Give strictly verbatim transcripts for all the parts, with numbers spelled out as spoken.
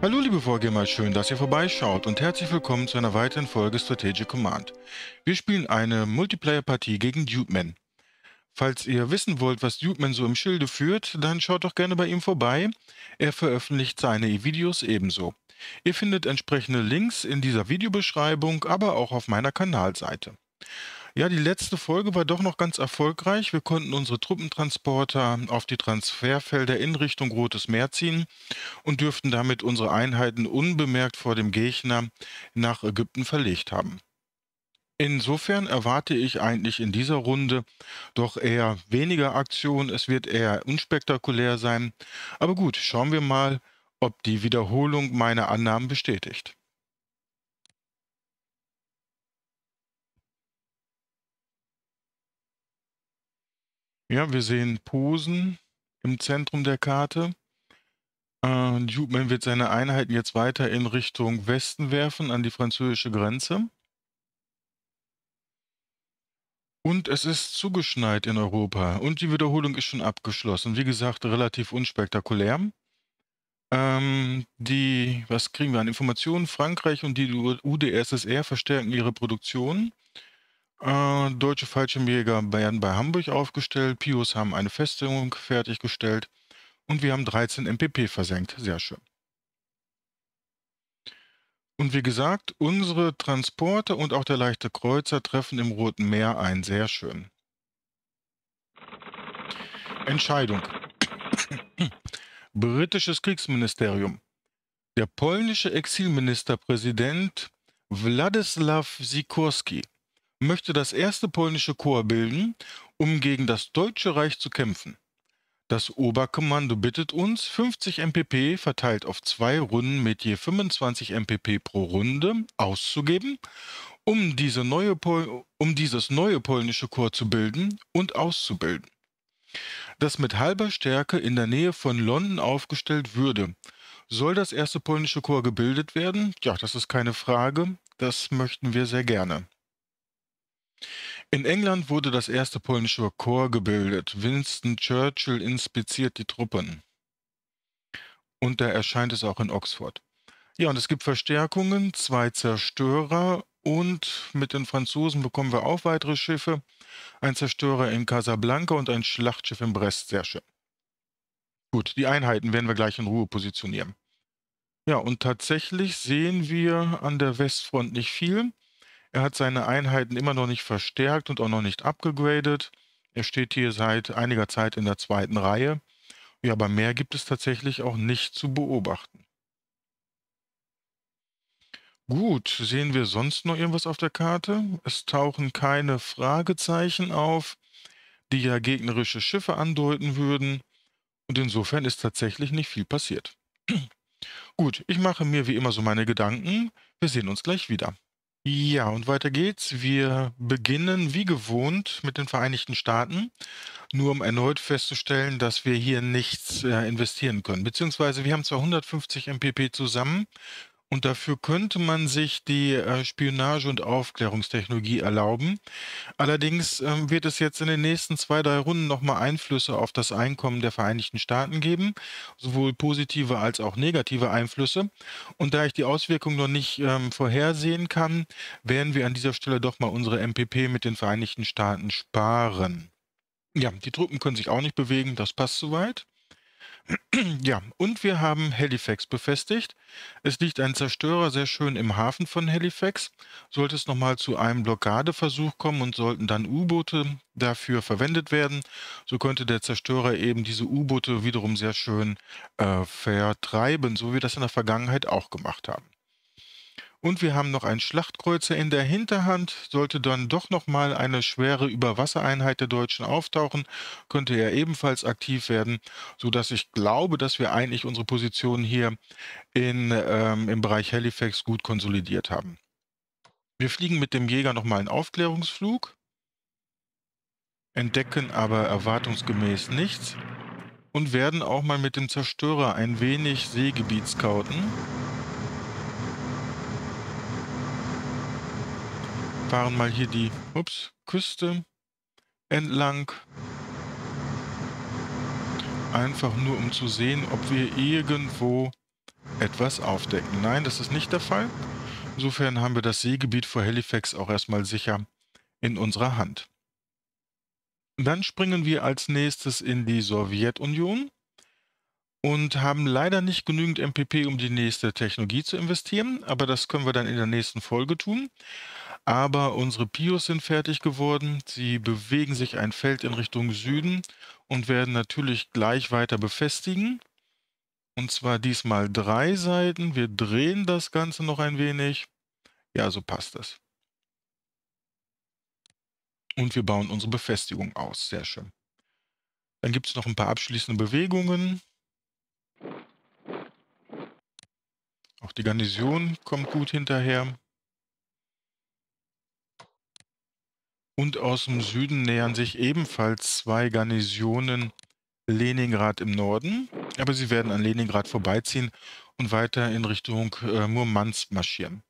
Hallo liebe Vorgamer, schön, dass ihr vorbeischaut und herzlich willkommen zu einer weiteren Folge Strategic Command. Wir spielen eine Multiplayer-Partie gegen Duedman. Falls ihr wissen wollt, was Duedman so im Schilde führt, dann schaut doch gerne bei ihm vorbei. Er veröffentlicht seine Videos ebenso. Ihr findet entsprechende Links in dieser Videobeschreibung, aber auch auf meiner Kanalseite. Ja, die letzte Folge war doch noch ganz erfolgreich. Wir konnten unsere Truppentransporter auf die Transferfelder in Richtung Rotes Meer ziehen und dürften damit unsere Einheiten unbemerkt vor dem Gegner nach Ägypten verlegt haben. Insofern erwarte ich eigentlich in dieser Runde doch eher weniger Aktion. Es wird eher unspektakulär sein. Aber gut, schauen wir mal, ob die Wiederholung meine Annahmen bestätigt. Ja, wir sehen Posen im Zentrum der Karte. Äh, Duedman wird seine Einheiten jetzt weiter in Richtung Westen werfen, an die französische Grenze. Und es ist zugeschneit in Europa und die Wiederholung ist schon abgeschlossen. Wie gesagt, relativ unspektakulär. Ähm, die, was kriegen wir an Informationen? Frankreich und die U D S S R verstärken ihre Produktion. Äh, deutsche Fallschirmjäger werden bei Hamburg aufgestellt, Pios haben eine Festung fertiggestellt und wir haben dreizehn M P P versenkt. Sehr schön. Und wie gesagt, unsere Transporte und auch der leichte Kreuzer treffen im Roten Meer ein. Sehr schön. Entscheidung. Britisches Kriegsministerium. Der polnische Exilministerpräsident Władysław Sikorski möchte das erste polnische Korps bilden, um gegen das Deutsche Reich zu kämpfen. Das Oberkommando bittet uns, fünfzig M P P verteilt auf zwei Runden mit je fünfundzwanzig M P P pro Runde auszugeben, um, diese neue Pol- um dieses neue polnische Korps zu bilden und auszubilden, das mit halber Stärke in der Nähe von London aufgestellt würde. Soll das erste polnische Korps gebildet werden? Ja, das ist keine Frage, das möchten wir sehr gerne. In England wurde das erste polnische Korps gebildet. Winston Churchill inspiziert die Truppen. Und da erscheint es auch in Oxford. Ja, und es gibt Verstärkungen, zwei Zerstörer und mit den Franzosen bekommen wir auch weitere Schiffe. Ein Zerstörer in Casablanca und ein Schlachtschiff in Brest. Sehr schön. Gut, die Einheiten werden wir gleich in Ruhe positionieren. Ja, und tatsächlich sehen wir an der Westfront nicht viel. Er hat seine Einheiten immer noch nicht verstärkt und auch noch nicht abgegradet. Er steht hier seit einiger Zeit in der zweiten Reihe. Ja, aber mehr gibt es tatsächlich auch nicht zu beobachten. Gut, sehen wir sonst noch irgendwas auf der Karte? Es tauchen keine Fragezeichen auf, die ja gegnerische Schiffe andeuten würden. Und insofern ist tatsächlich nicht viel passiert. Gut, ich mache mir wie immer so meine Gedanken. Wir sehen uns gleich wieder. Ja, und weiter geht's. Wir beginnen wie gewohnt mit den Vereinigten Staaten, nur um erneut festzustellen, dass wir hier nichts äh, investieren können. Beziehungsweise wir haben zwar hundertfünfzig M P P zusammen und dafür könnte man sich die äh, Spionage- und Aufklärungstechnologie erlauben. Allerdings äh, wird es jetzt in den nächsten zwei, drei Runden nochmal Einflüsse auf das Einkommen der Vereinigten Staaten geben, sowohl positive als auch negative Einflüsse. Und da ich die Auswirkungen noch nicht ähm, vorhersehen kann, werden wir an dieser Stelle doch mal unsere M P P mit den Vereinigten Staaten sparen. Ja, die Truppen können sich auch nicht bewegen, das passt soweit. Ja, und wir haben Halifax befestigt. Es liegt ein Zerstörer sehr schön im Hafen von Halifax. Sollte es nochmal zu einem Blockadeversuch kommen und sollten dann U-Boote dafür verwendet werden, so könnte der Zerstörer eben diese U-Boote wiederum sehr schön äh, vertreiben, so wie wir das in der Vergangenheit auch gemacht haben. Und wir haben noch einen Schlachtkreuzer in der Hinterhand. Sollte dann doch nochmal eine schwere Überwassereinheit der Deutschen auftauchen, könnte er ebenfalls aktiv werden, sodass ich glaube, dass wir eigentlich unsere Position hier in, ähm, im Bereich Halifax gut konsolidiert haben. Wir fliegen mit dem Jäger nochmal einen Aufklärungsflug, entdecken aber erwartungsgemäß nichts und werden auch mal mit dem Zerstörer ein wenig Seegebiet scouten. Fahren mal hier die ups, Küste entlang einfach nur, um zu sehen, ob wir irgendwo etwas aufdecken. Nein, das ist nicht der Fall. Insofern haben wir das Seegebiet vor Halifax auch erstmal sicher in unserer Hand. Dann springen wir als nächstes in die Sowjetunion und haben leider nicht genügend M P P, um die nächste Technologie zu investieren, aber das können wir dann in der nächsten Folge tun. Aber unsere Pios sind fertig geworden, sie bewegen sich ein Feld in Richtung Süden und werden natürlich gleich weiter befestigen. Und zwar diesmal drei Seiten, wir drehen das Ganze noch ein wenig. Ja, so passt das. Und wir bauen unsere Befestigung aus, sehr schön. Dann gibt es noch ein paar abschließende Bewegungen. Auch die Garnison kommt gut hinterher. Und aus dem Süden nähern sich ebenfalls zwei Garnisonen Leningrad im Norden. Aber sie werden an Leningrad vorbeiziehen und weiter in Richtung äh, Murmansk marschieren.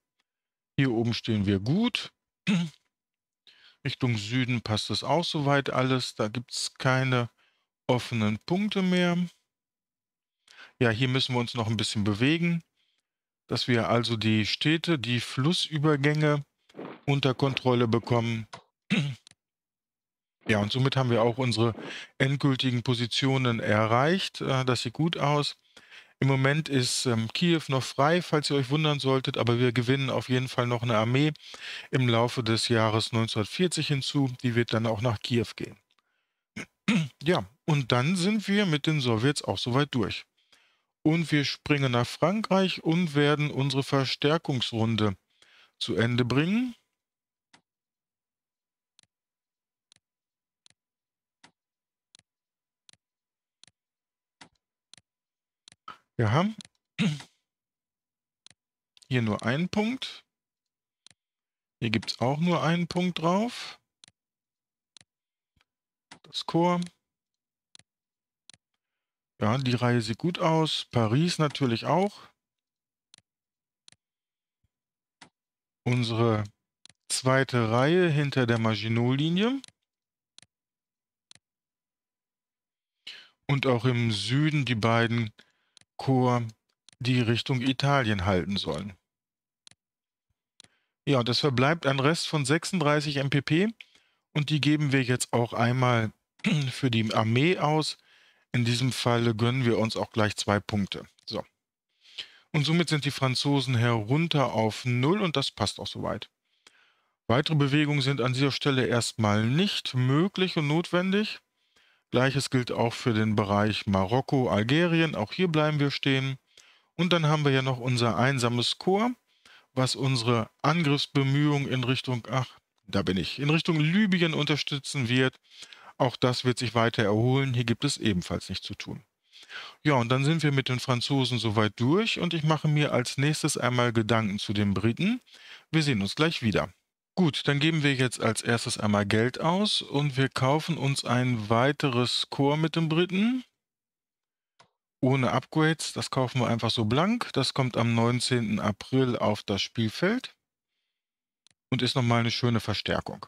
Hier oben stehen wir gut. Richtung Süden passt es auch soweit alles. Da gibt es keine offenen Punkte mehr. Ja, hier müssen wir uns noch ein bisschen bewegen, dass wir also die Städte, die Flussübergänge unter Kontrolle bekommen. Ja, und somit haben wir auch unsere endgültigen Positionen erreicht. Das sieht gut aus. Im Moment ist ähm, Kiew noch frei, falls ihr euch wundern solltet, aber wir gewinnen auf jeden Fall noch eine Armee im Laufe des Jahres neunzehnhundertvierzig hinzu. Die wird dann auch nach Kiew gehen. Ja, und dann sind wir mit den Sowjets auch soweit durch. Und wir springen nach Frankreich und werden unsere Verstärkungsrunde zu Ende bringen. Wir haben hier nur einen Punkt. Hier gibt es auch nur einen Punkt drauf. Das Korps. Ja, die Reihe sieht gut aus. Paris natürlich auch. Unsere zweite Reihe hinter der Maginot-Linie. Und auch im Süden die beiden Korps, die Richtung Italien halten sollen. Ja, und es verbleibt ein Rest von sechsunddreißig M P P und die geben wir jetzt auch einmal für die Armee aus. In diesem Falle gönnen wir uns auch gleich zwei Punkte. So. Und somit sind die Franzosen herunter auf null und das passt auch soweit. Weitere Bewegungen sind an dieser Stelle erstmal nicht möglich und notwendig. Gleiches gilt auch für den Bereich Marokko, Algerien. Auch hier bleiben wir stehen. Und dann haben wir ja noch unser einsames Korps, was unsere Angriffsbemühungen in Richtung, ach, da bin ich, in Richtung Libyen unterstützen wird. Auch das wird sich weiter erholen. Hier gibt es ebenfalls nichts zu tun. Ja, und dann sind wir mit den Franzosen soweit durch und ich mache mir als nächstes einmal Gedanken zu den Briten. Wir sehen uns gleich wieder. Gut, dann geben wir jetzt als erstes einmal Geld aus und wir kaufen uns ein weiteres Korps mit den Briten. Ohne Upgrades, das kaufen wir einfach so blank. Das kommt am neunzehnten April auf das Spielfeld und ist nochmal eine schöne Verstärkung.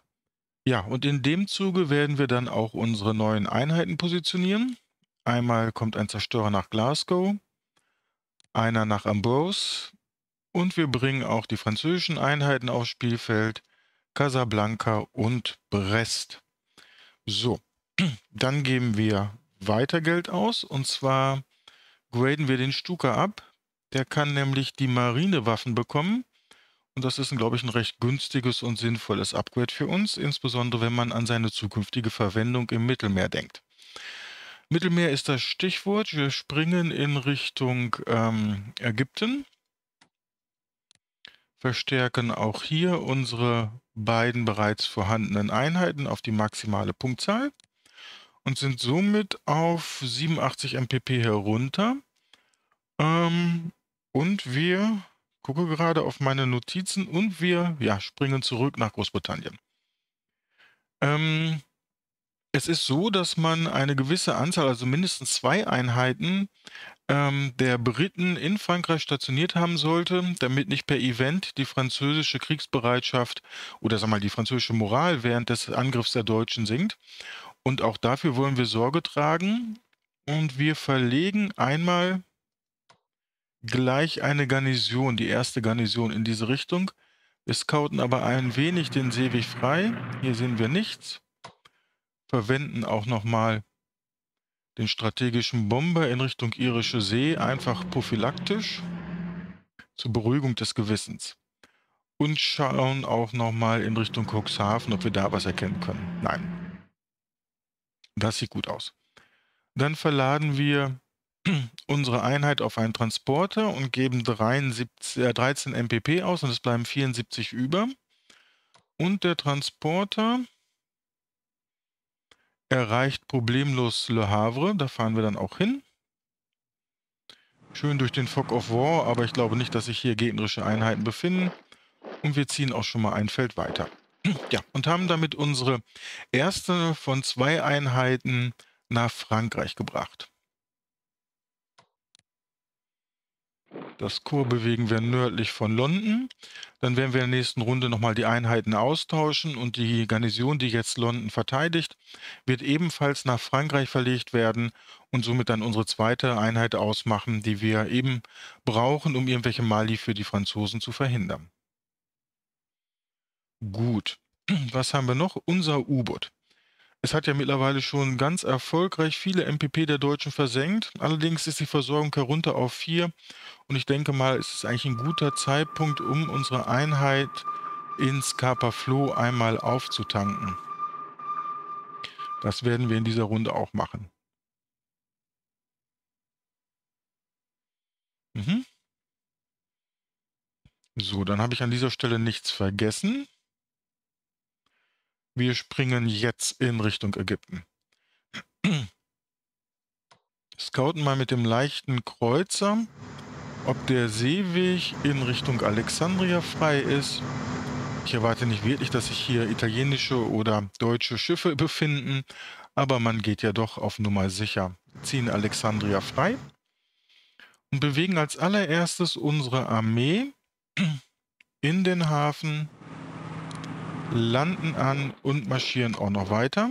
Ja, und in dem Zuge werden wir dann auch unsere neuen Einheiten positionieren. Einmal kommt ein Zerstörer nach Glasgow, einer nach Ambrose und wir bringen auch die französischen Einheiten aufs Spielfeld. Casablanca und Brest. So, dann geben wir weiter Geld aus und zwar graden wir den Stuka ab. Der kann nämlich die Marinewaffen bekommen und das ist, glaube ich, ein recht günstiges und sinnvolles Upgrade für uns, insbesondere wenn man an seine zukünftige Verwendung im Mittelmeer denkt. Mittelmeer ist das Stichwort. Wir springen in Richtung ähm, Ägypten. Verstärken auch hier unsere beiden bereits vorhandenen Einheiten auf die maximale Punktzahl und sind somit auf siebenundachtzig M P P herunter. Ähm, und wir, gucke gerade auf meine Notizen, und wir ja, springen zurück nach Großbritannien. Ähm, es ist so, dass man eine gewisse Anzahl, also mindestens zwei Einheiten, der Briten in Frankreich stationiert haben sollte, damit nicht per Event die französische Kriegsbereitschaft oder sag mal die französische Moral während des Angriffs der Deutschen sinkt. Und auch dafür wollen wir Sorge tragen, Und wir verlegen einmal gleich eine Garnison, die erste Garnison in diese Richtung. Wir scouten aber ein wenig den Seeweg frei. Hier sehen wir nichts. Verwenden auch nochmal den strategischen Bomber in Richtung Irische See, einfach prophylaktisch, zur Beruhigung des Gewissens. Und schauen auch nochmal in Richtung Cuxhaven, ob wir da was erkennen können. Nein. Das sieht gut aus. Dann verladen wir unsere Einheit auf einen Transporter und geben dreiundsiebzig, äh, dreizehn M P P aus und es bleiben vierundsiebzig über. Und der Transporter erreicht problemlos Le Havre. Da fahren wir dann auch hin. Schön durch den Fog of War, aber ich glaube nicht, dass sich hier gegnerische Einheiten befinden. Und wir ziehen auch schon mal ein Feld weiter. Ja, und haben damit unsere erste von zwei Einheiten nach Frankreich gebracht. Das Korps bewegen wir nördlich von London. Dann werden wir in der nächsten Runde nochmal die Einheiten austauschen und die Garnison, die jetzt London verteidigt, wird ebenfalls nach Frankreich verlegt werden und somit dann unsere zweite Einheit ausmachen, die wir eben brauchen, um irgendwelche Mali für die Franzosen zu verhindern. Gut, was haben wir noch? Unser U-Boot. Es hat ja mittlerweile schon ganz erfolgreich viele M P P der Deutschen versenkt. Allerdings ist die Versorgung herunter auf vier. Und ich denke mal, es ist eigentlich ein guter Zeitpunkt, um unsere Einheit ins Scapa Flow einmal aufzutanken. Das werden wir in dieser Runde auch machen. Mhm. So, dann habe ich an dieser Stelle nichts vergessen. Wir springen jetzt in Richtung Ägypten. Scouten mal mit dem leichten Kreuzer, ob der Seeweg in Richtung Alexandria frei ist. Ich erwarte nicht wirklich, dass sich hier italienische oder deutsche Schiffe befinden, aber man geht ja doch auf Nummer sicher. Ziehen Alexandria frei und bewegen als allererstes unsere Armee in den Hafen, landen an und marschieren auch noch weiter.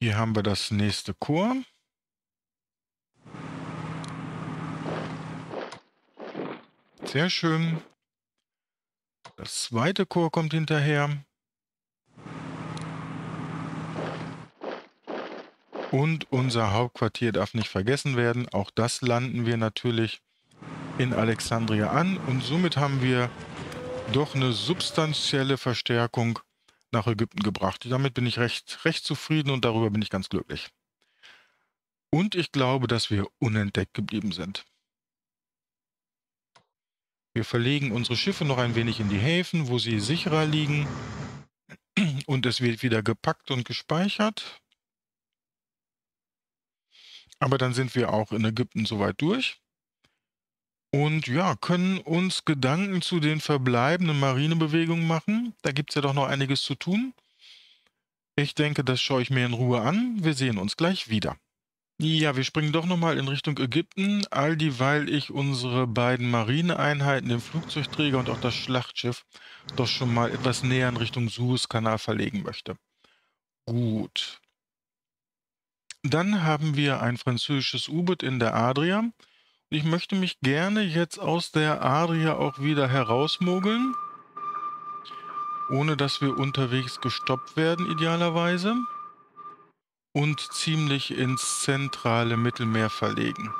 Hier haben wir das nächste Korps. Sehr schön. Das zweite Korps kommt hinterher. Und unser Hauptquartier darf nicht vergessen werden. Auch das landen wir natürlich in Alexandria an. Und somit haben wir doch eine substanzielle Verstärkung nach Ägypten gebracht. Damit bin ich recht, recht zufrieden und darüber bin ich ganz glücklich. Und ich glaube, dass wir unentdeckt geblieben sind. Wir verlegen unsere Schiffe noch ein wenig in die Häfen, wo sie sicherer liegen. Und es wird wieder gepackt und gespeichert. Aber dann sind wir auch in Ägypten soweit durch. Und ja, können uns Gedanken zu den verbleibenden Marinebewegungen machen. Da gibt es ja doch noch einiges zu tun. Ich denke, das schaue ich mir in Ruhe an. Wir sehen uns gleich wieder. Ja, wir springen doch nochmal in Richtung Ägypten. All dieweil ich unsere beiden Marineeinheiten, den Flugzeugträger und auch das Schlachtschiff, doch schon mal etwas näher in Richtung Suezkanal verlegen möchte. Gut. Dann haben wir ein französisches U-Boot in der Adria. Ich möchte mich gerne jetzt aus der Adria auch wieder herausmogeln, ohne dass wir unterwegs gestoppt werden, idealerweise, und ziemlich ins zentrale Mittelmeer verlegen.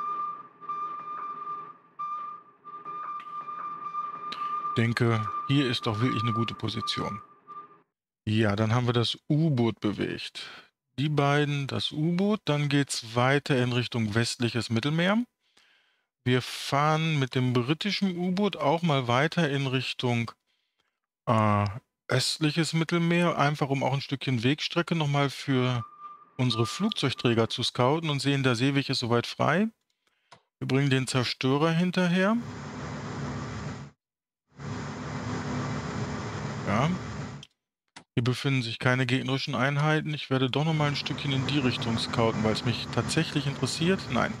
Ich denke, hier ist doch wirklich eine gute Position. Ja, dann haben wir das U-Boot bewegt. Die beiden, das U-Boot, dann geht es weiter in Richtung westliches Mittelmeer. Wir fahren mit dem britischen U-Boot auch mal weiter in Richtung äh, östliches Mittelmeer, einfach um auch ein Stückchen Wegstrecke nochmal für unsere Flugzeugträger zu scouten und sehen, der Seeweg ist soweit frei. Wir bringen den Zerstörer hinterher. Ja. Hier befinden sich keine gegnerischen Einheiten. Ich werde doch nochmal ein Stückchen in die Richtung scouten, weil es mich tatsächlich interessiert. Nein.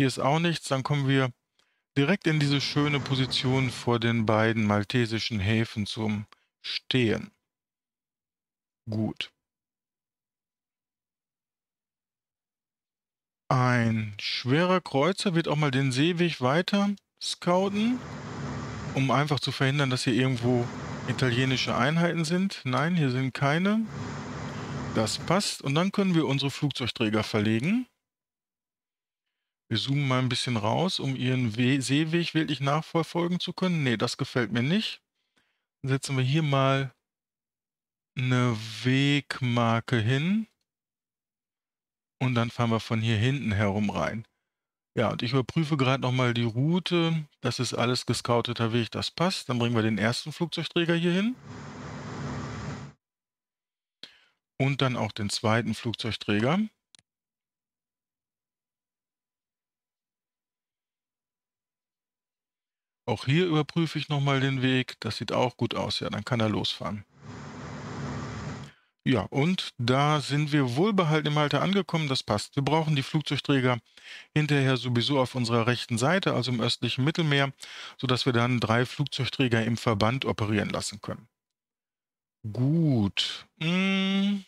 Hier ist auch nichts, dann kommen wir direkt in diese schöne Position vor den beiden maltesischen Häfen zum Stehen. Gut. Ein schwerer Kreuzer wird auch mal den Seeweg weiter scouten, um einfach zu verhindern, dass hier irgendwo italienische Einheiten sind. Nein, hier sind keine. Das passt. Und dann können wir unsere Flugzeugträger verlegen. Wir zoomen mal ein bisschen raus, um ihren We- Seeweg wirklich nachverfolgen zu können. Nee, das gefällt mir nicht. Dann setzen wir hier mal eine Wegmarke hin. Und dann fahren wir von hier hinten herum rein. Ja, und ich überprüfe gerade nochmal die Route. Das ist alles gescouteter Weg, das passt. Dann bringen wir den ersten Flugzeugträger hier hin. Und dann auch den zweiten Flugzeugträger. Auch hier überprüfe ich nochmal den Weg. Das sieht auch gut aus. Ja, dann kann er losfahren. Ja, und da sind wir wohlbehalten im Halter angekommen. Das passt. Wir brauchen die Flugzeugträger hinterher sowieso auf unserer rechten Seite, also im östlichen Mittelmeer, sodass wir dann drei Flugzeugträger im Verband operieren lassen können. Gut. Hm.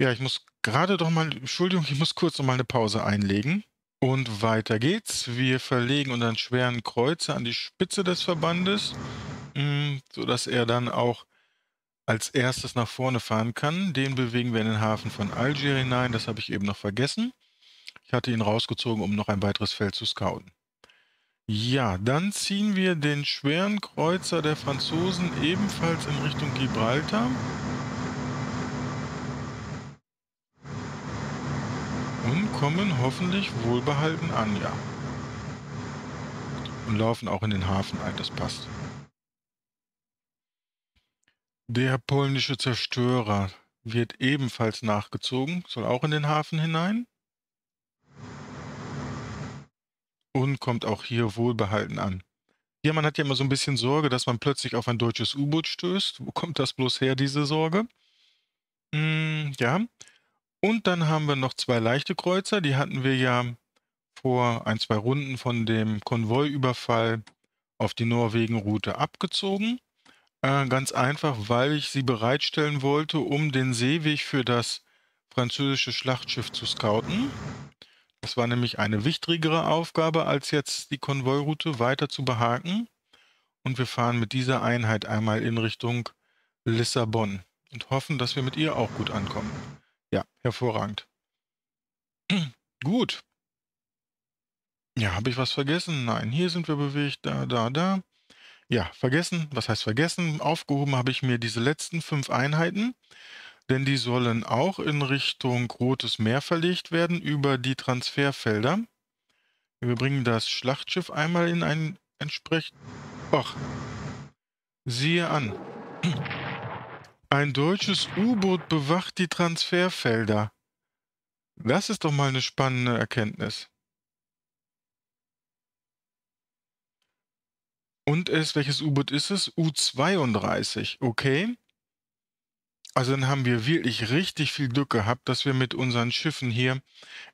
Ja, ich muss gerade doch mal, Entschuldigung, ich muss kurz noch mal eine Pause einlegen. Und weiter geht's. Wir verlegen unseren schweren Kreuzer an die Spitze des Verbandes, sodass er dann auch als erstes nach vorne fahren kann. Den bewegen wir in den Hafen von Algier hinein. Das habe ich eben noch vergessen. Ich hatte ihn rausgezogen, um noch ein weiteres Feld zu scouten. Ja, dann ziehen wir den schweren Kreuzer der Franzosen ebenfalls in Richtung Gibraltar. Und kommen hoffentlich wohlbehalten an, ja. Und laufen auch in den Hafen ein, das passt. Der polnische Zerstörer wird ebenfalls nachgezogen, soll auch in den Hafen hinein. Und kommt auch hier wohlbehalten an. Ja, man hat ja immer so ein bisschen Sorge, dass man plötzlich auf ein deutsches U-Boot stößt. Wo kommt das bloß her, diese Sorge? Hm, ja. Und dann haben wir noch zwei leichte Kreuzer. Die hatten wir ja vor ein, zwei Runden von dem Konvoiüberfall auf die Norwegen-Route abgezogen. Äh, ganz einfach, weil ich sie bereitstellen wollte, um den Seeweg für das französische Schlachtschiff zu scouten. Das war nämlich eine wichtigere Aufgabe, als jetzt die Konvoiroute weiter zu behaken. Und wir fahren mit dieser Einheit einmal in Richtung Lissabon und hoffen, dass wir mit ihr auch gut ankommen. Ja, hervorragend. Gut. Ja, habe ich was vergessen? Nein, hier sind wir bewegt, da, da, da. Ja, vergessen, was heißt vergessen? Aufgehoben habe ich mir diese letzten fünf Einheiten, denn die sollen auch in Richtung Rotes Meer verlegt werden über die Transferfelder. Wir bringen das Schlachtschiff einmal in ein entsprechend... Och, siehe an. Ein deutsches U-Boot bewacht die Transferfelder. Das ist doch mal eine spannende Erkenntnis. Und es, welches U-Boot ist es? U zweiunddreißig, okay. Also dann haben wir wirklich richtig viel Glück gehabt, dass wir mit unseren Schiffen hier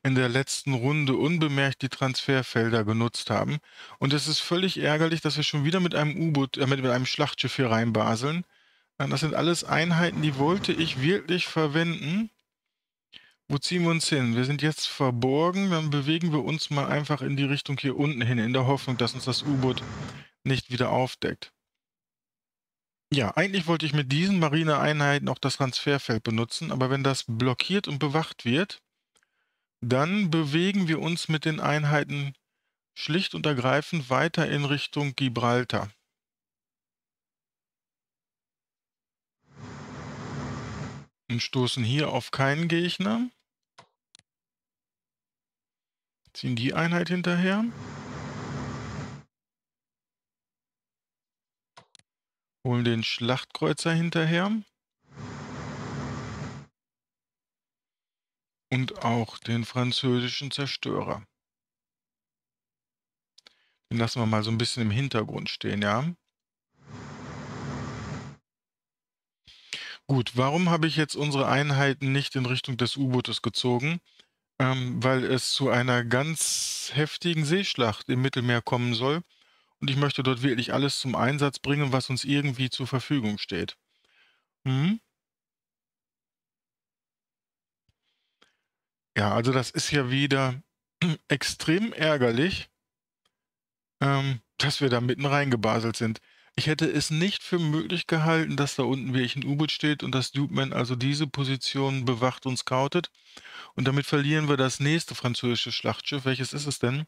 in der letzten Runde unbemerkt die Transferfelder genutzt haben. Und es ist völlig ärgerlich, dass wir schon wieder mit einem U-Boot, äh, mit einem Schlachtschiff hier reinbaseln. Das sind alles Einheiten, die wollte ich wirklich verwenden. Wo ziehen wir uns hin? Wir sind jetzt verborgen, dann bewegen wir uns mal einfach in die Richtung hier unten hin, in der Hoffnung, dass uns das U-Boot nicht wieder aufdeckt. Ja, eigentlich wollte ich mit diesen Marineeinheiten auch das Transferfeld benutzen, aber wenn das blockiert und bewacht wird, dann bewegen wir uns mit den Einheiten schlicht und ergreifend weiter in Richtung Gibraltar. Und stoßen hier auf keinen Gegner. Ziehen die Einheit hinterher. Holen den Schlachtkreuzer hinterher. Und auch den französischen Zerstörer. Den lassen wir mal so ein bisschen im Hintergrund stehen, ja. Gut, warum habe ich jetzt unsere Einheiten nicht in Richtung des U-Bootes gezogen? Ähm, weil es zu einer ganz heftigen Seeschlacht im Mittelmeer kommen soll und ich möchte dort wirklich alles zum Einsatz bringen, was uns irgendwie zur Verfügung steht. Hm? Ja, also das ist ja wieder extrem ärgerlich, ähm, dass wir da mitten reingebaselt sind. Ich hätte es nicht für möglich gehalten, dass da unten wirklich ein U-Boot steht und dass Duedman also diese Position bewacht und scoutet. Und damit verlieren wir das nächste französische Schlachtschiff. Welches ist es denn?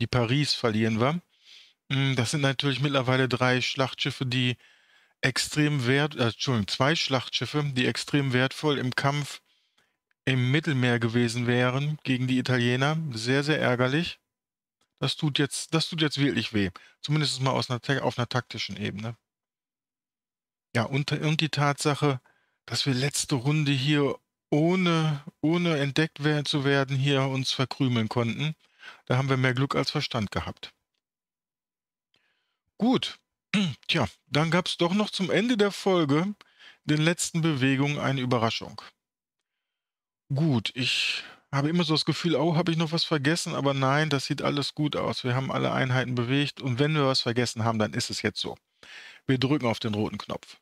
Die Paris verlieren wir. Das sind natürlich mittlerweile drei Schlachtschiffe, die extrem wert, äh, Entschuldigung, zwei Schlachtschiffe, die extrem wertvoll im Kampf im Mittelmeer gewesen wären gegen die Italiener. Sehr, sehr ärgerlich. Das tut jetzt, das tut jetzt wirklich weh. Zumindest mal aus einer, auf einer taktischen Ebene. Ja, und, und die Tatsache, dass wir letzte Runde hier ohne, ohne entdeckt zu werden hier uns verkrümeln konnten. Da haben wir mehr Glück als Verstand gehabt. Gut. Tja, dann gab es doch noch zum Ende der Folge den letzten Bewegungen eine Überraschung. Gut, ich habe immer so das Gefühl, oh, habe ich noch was vergessen? Aber nein, das sieht alles gut aus. Wir haben alle Einheiten bewegt und wenn wir was vergessen haben, dann ist es jetzt so. Wir drücken auf den roten Knopf.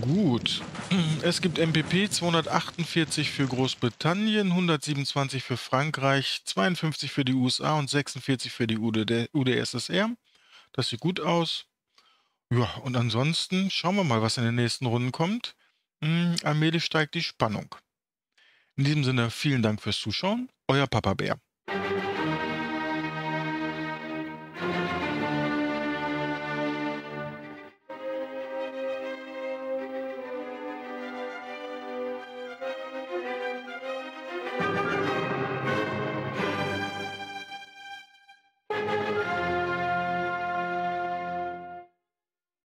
Gut, es gibt M P P zweihundertachtundvierzig für Großbritannien, hundertsiebenundzwanzig für Frankreich, zweiundfünfzig für die U S A und sechsundvierzig für die U D S S R. Das sieht gut aus. Ja, und ansonsten schauen wir mal, was in den nächsten Runden kommt. Hm, allmählich steigt die Spannung. In diesem Sinne, vielen Dank fürs Zuschauen. Euer Papa Bär.